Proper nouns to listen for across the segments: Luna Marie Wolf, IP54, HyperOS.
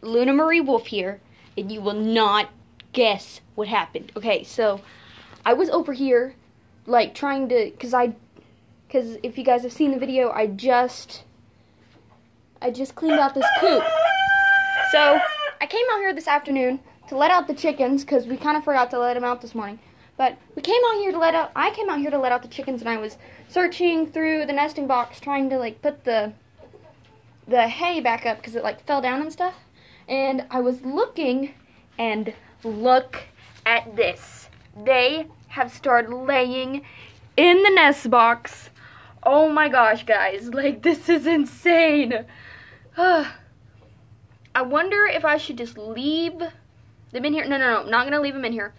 Luna Marie Wolf here, and you will not guess what happened. Okay, so I was over here, like, trying to, because if you guys have seen the video, I just cleaned out this coop. So I came out here this afternoon to let out the chickens, because we kind of forgot to let them out this morning. But we came out here to let out, I came out here to let out the chickens, and I was searching through the nesting box, trying to, like, put the hay back up, because it, like, fell down and stuff. And I was looking, and look at this. They have started laying in the nest box. Oh my gosh, guys. Like, this is insane. I wonder if I should just leave them in here. No, I'm not going to leave them in here.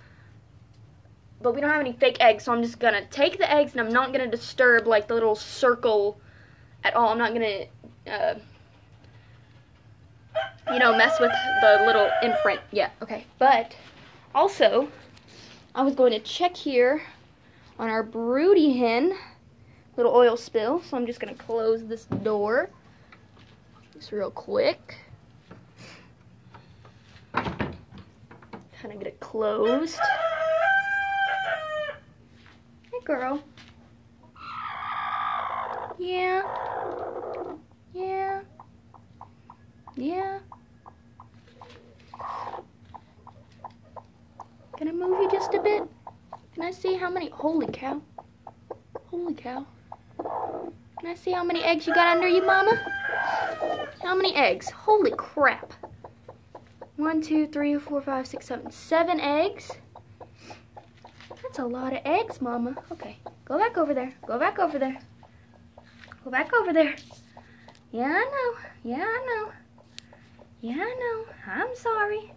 But we don't have any fake eggs, so I'm just going to take the eggs, and I'm not going to disturb, like, the little circle at all. I'm not going to, you know, mess with the little imprint. Yeah, okay. But also, I was going to check here on our broody hen. Little oil spill. So I'm just going to close this door just real quick. Kind of get it closed. Hey, girl. Yeah. Yeah. Yeah. Can I move you just a bit? Can I see how many? Holy cow. Holy cow. Can I see how many eggs you got under you, Mama? How many eggs? Holy crap. 1, 2, 3, 4, 5, 6, 7. 7 eggs. That's a lot of eggs, Mama. Okay. Go back over there. Go back over there. Go back over there. Yeah, I know. Yeah, I know. Yeah, I know. I'm sorry.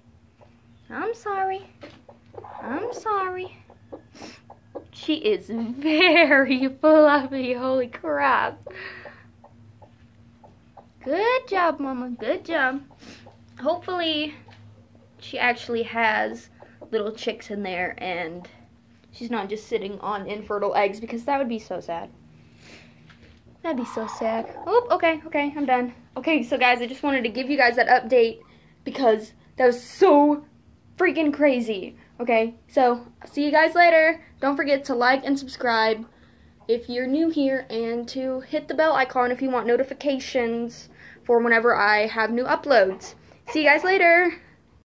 I'm sorry. I'm sorry. She is very fluffy. Holy crap. Good job, Mama. Good job. Hopefully, she actually has little chicks in there and she's not just sitting on infertile eggs, because that would be so sad. That'd be so sad. Oh, okay. Okay, I'm done. Okay, so guys, I just wanted to give you guys that update because that was so freaking crazy. Okay, so see you guys later. Don't forget to like and subscribe if you're new here, and to hit the bell icon if you want notifications for whenever I have new uploads. See you guys later.